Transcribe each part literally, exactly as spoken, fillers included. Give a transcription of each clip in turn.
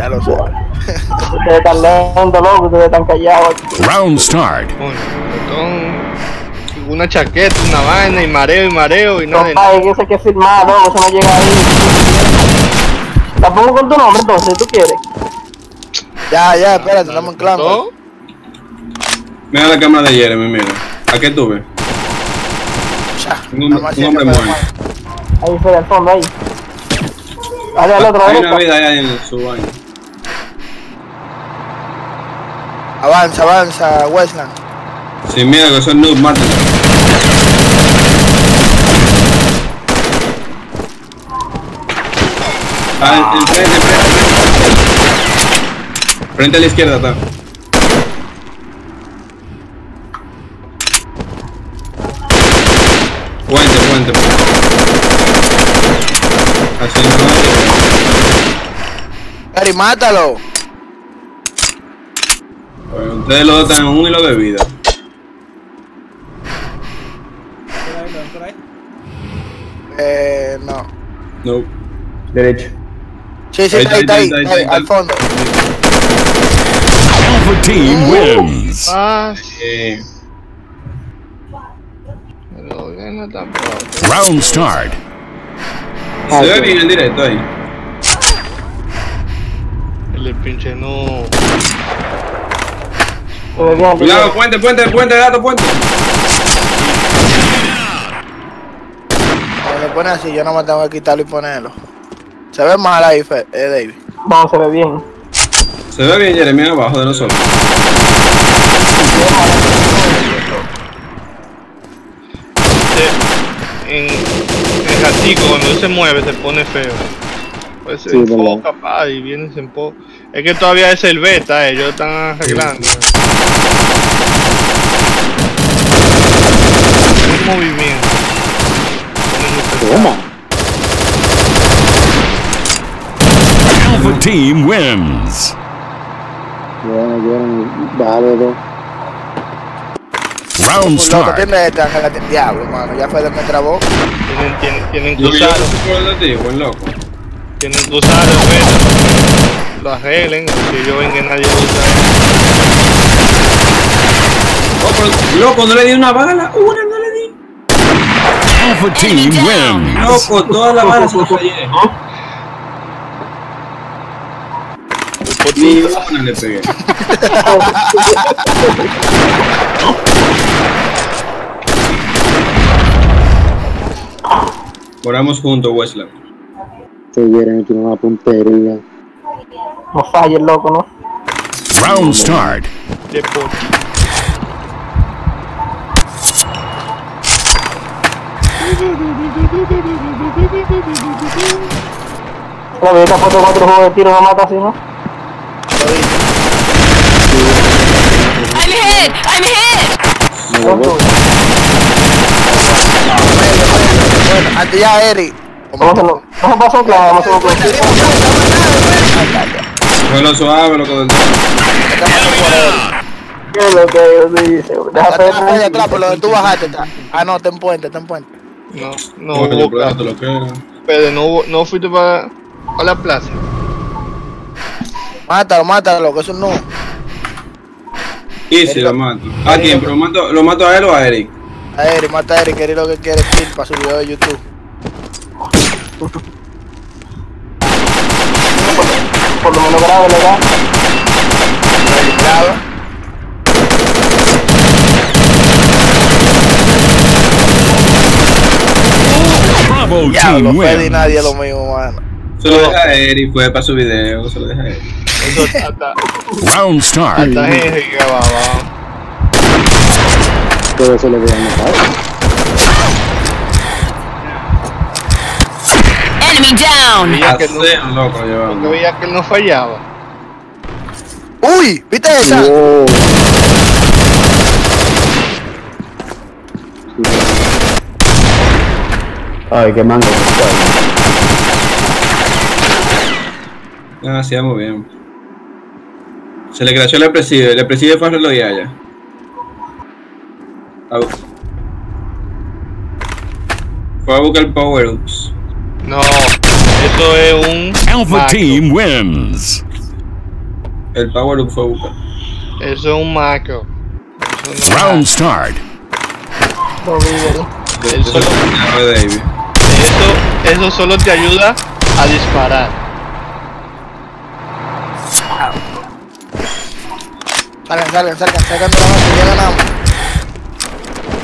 Ya lo sé. Ustedes están lento, loco, ustedes están callados. Round start. Una chaqueta, una vaina y mareo y mareo y no. Ay, yo sé que es firmado, eso no llega ahí. La pongo con tu nombre entonces, ¿tú quieres? Ya, ya, espérate, estamos en clamo. Mira la cámara de Jeremy, mira. ¿A qué tuve? Un hombre muerto. Ahí fuera el fondo, ahí. Dale al otro. Hay una vida allá en su baño. Avanza, avanza, Westland. Sin miedo, que son noobs, mátenlo. Ah, el frente, el frente. Frente a la izquierda, está. Puente, puente, puente. Así no. Harry, mátalo. Bueno, ustedes lo dan uno y lo bebida. Eh, no. No. Derecho. Sí, sí, está ahí, está ahí, está ahí, al fondo. Alpha Team wins. Ah, sí. Round start. Se ve bien en directo ahí. El pinche no. Cuidado, puente, puente, puente, gato, puente. Pone así, yo no me tengo que quitarlo y ponerlo. Se ve mal ahí, Fe, eh, David. No, se ve bien. Se ve bien, Jeremy, abajo de nosotros. En el gatico, cuando él se mueve, se pone feo. Pues se enfoca, pa, y viene se enfoca. Es que todavía es el beta, ellos están arreglando. Un movimiento. ¿Cómo? Alpha Team wins. Bueno, bueno, bájalo dos. Round start. Tiene de diablo, mano. Ya fue de me trabó. Tienen, tienen, tienen cruzado. Tienen cruzado, bueno. Lo arreglen, que yo ven que nadie usa. Loco, no le di una bala. Una no le di. Alpha Team wins. Loco, toda la bala se lo fallé. Ni una le pegué. Moramos juntos, Westland. Se vieron aquí una puntería. No falles, loco, ¿no? Round start. La verdad, foto cuatro juegos de tiro no mata así, ¿no? I'm hit, I'm hit. No, no. Ante ya, Eric. Vamos a pasar, vamos a pasar. Bueno, suave, lo que ¿qué es lo que ellos dicen? Déjame atrás, por lo que tú bajaste. Ah, no, ten puente, ten puente. No, no, hubo... Pero no, no fuiste para la plaza. Mátalo, mátalo, que eso no. Y si lo mato. ¿A quién? ¿Pero mato, lo mato a él o a Eric? A Eric, mata a Eric, Eric lo que quiere es ir para su video de YouTube. Por lo menos grave, ¿verdad? Grave. Ya, lo pedí nadie lo mismo, mano. Se lo deja a Eric, fue para su video, se lo deja a Eric. Eso hasta... Round start. Hasta Eric que va abajo. Todo eso le voy a matar. Enemy down. Veía que no, loco, porque veía que él no fallaba. Uy, ¿viste esa? Wow. Ay, qué mango. Ah, sí, muy bien. Se le crashó el preside, el preside fue a lo de allá. Au. Fue a buscar el power ups. No, esto es un Alpha Team wins. El power up fue buscar. Eso es un macro. Eso no. Round start. Eso solo, eso, eso solo te ayuda a disparar. Salgan, salgan, salgan, salgan de la base, ya ganamos.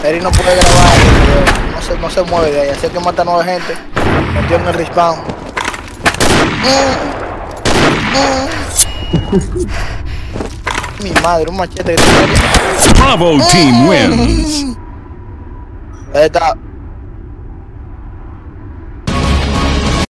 Eric no puede grabar, no se, no se mueve de ahí, así que mata a nueve gente. Metió en el respawn. Mi madre, un machete que tiene. Bravo team wins. Ahí está.